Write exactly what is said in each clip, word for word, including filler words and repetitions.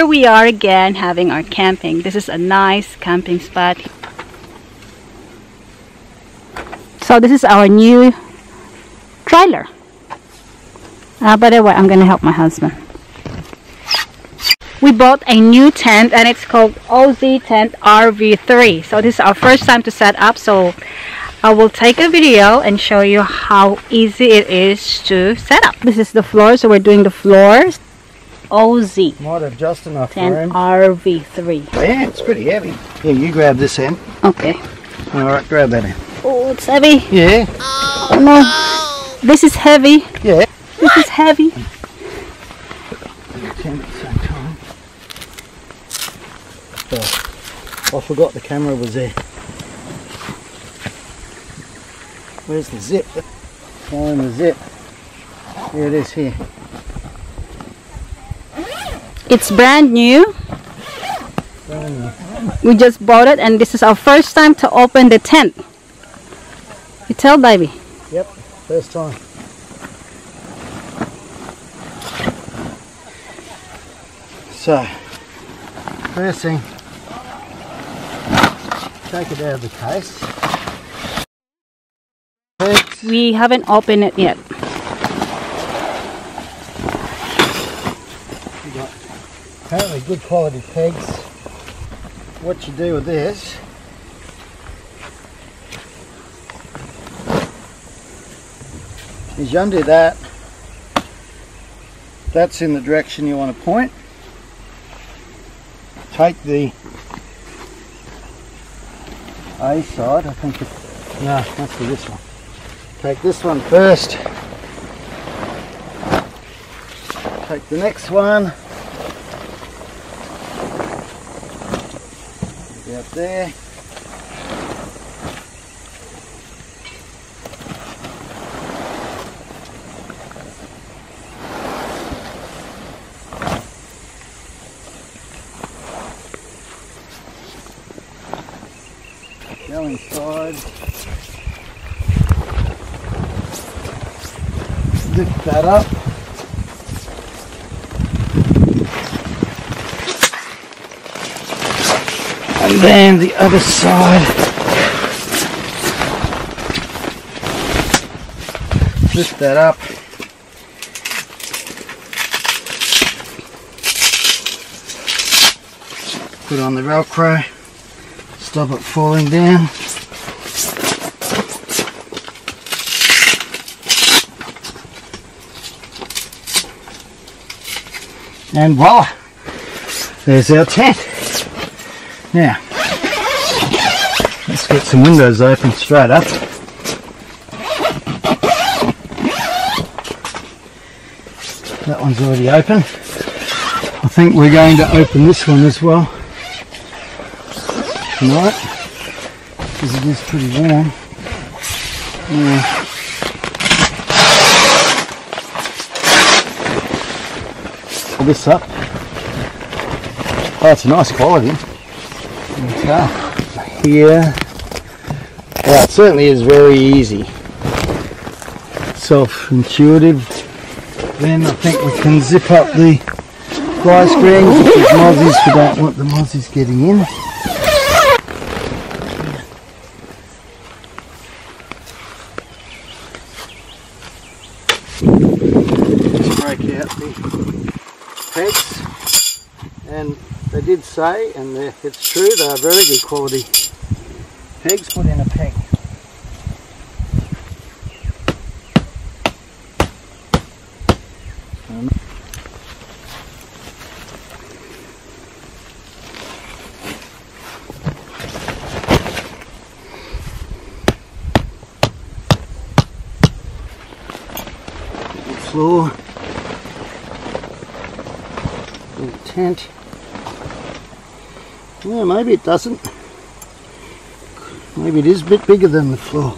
Here we are again having our camping. This is a nice camping spot. So this is our new trailer. Uh, by the way, I'm going to help my husband. We bought a new tent and it's called Oztent R V three. So this is our first time to set up. So I will take a video and show you how easy it is to set up. This is the floor. So we're doing the floors. O Z. Might have just enough room. R V three. Yeah, it's pretty heavy. Here, you grab this end. Okay. All right, grab that end. Oh, it's heavy. Yeah. Oh, no. This is heavy. Yeah. This what? is heavy. Oh, I forgot the camera was there. Where's the zip? Find the zip. Here it is here. It's brand new. brand new. We just bought it and this is our first time to open the tent. You tell, baby? Yep, first time. So, first thing, take it out of the case. First, we haven't opened it yet. Apparently good quality pegs. What you do with this, is you undo that, that's in the direction you want to point. Take the A side, I think it's, no, that's for this one. Take this one first, take the next one, out there, go inside, lift that up. And then the other side. Lift that up. Put on the Velcro. Stop it falling down. And voila! There's our tent. Now, let's get some windows open straight up. That one's already open. I think we're going to open this one as well tonight, because it is pretty warm. Yeah. Pull this up. Oh, it's a nice quality. Okay, here, well, it certainly is very easy, self-intuitive. Then I think we can zip up the fly screens, which is mozzies, we don't want the mozzies getting in. Let's break out the pegs, and they did say, and it's true, they are very good quality pegs. Put in a peg. Um, floor. Little tent. Yeah, maybe it doesn't. Maybe it is a bit bigger than the floor.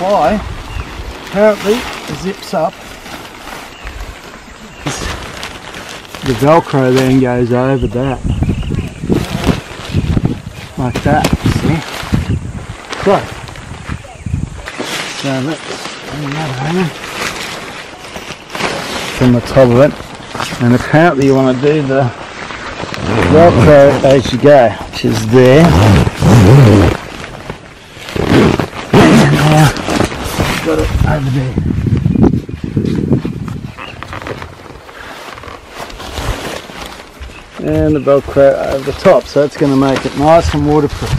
fly. Apparently it zips up. The Velcro then goes over that. Like that, see? So, so let's bring that over from the top of it. And apparently you want to do the Velcro as you go, which is there. And now I've got it over there. And the Velcro over the top, so it's going to make it nice and waterproof.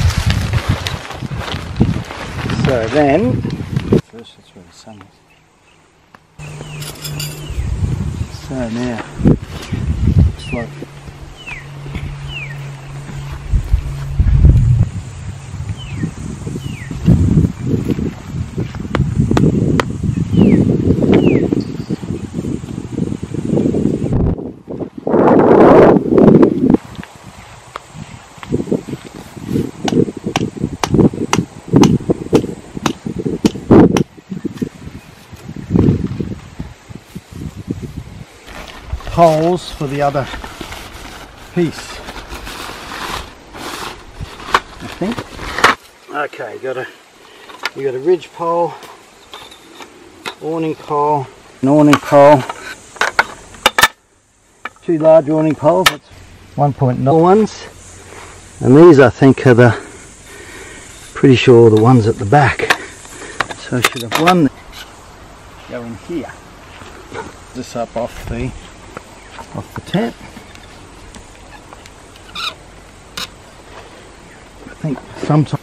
So then, so now, it's like holes for the other piece, I think. Okay, got a we got a ridge pole, awning pole, an awning pole, two large awning poles, one point nine ones, and these I think are the pretty sure the ones at the back. So I should have one going here. This up off the off the tent. I think sometimes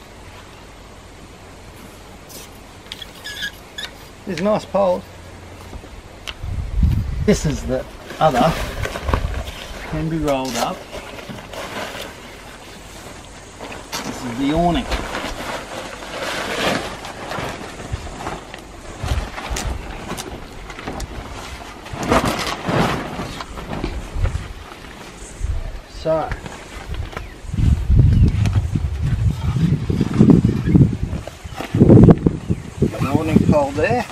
there's nice poles. This is the other, can be rolled up. This is the awning. So, awning pole there.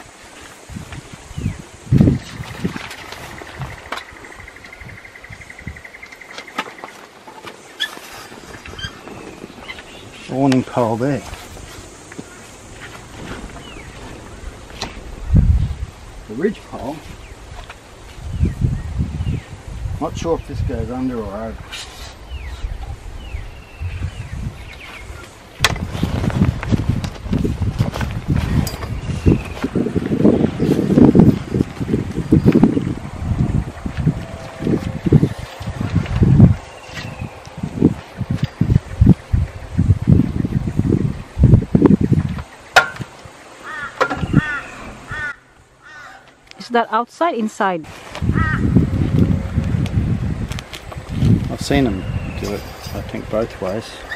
Awning pole there. The ridge pole. Not sure if this goes under or over. Is that outside, inside? I've seen them do it, I think, both ways.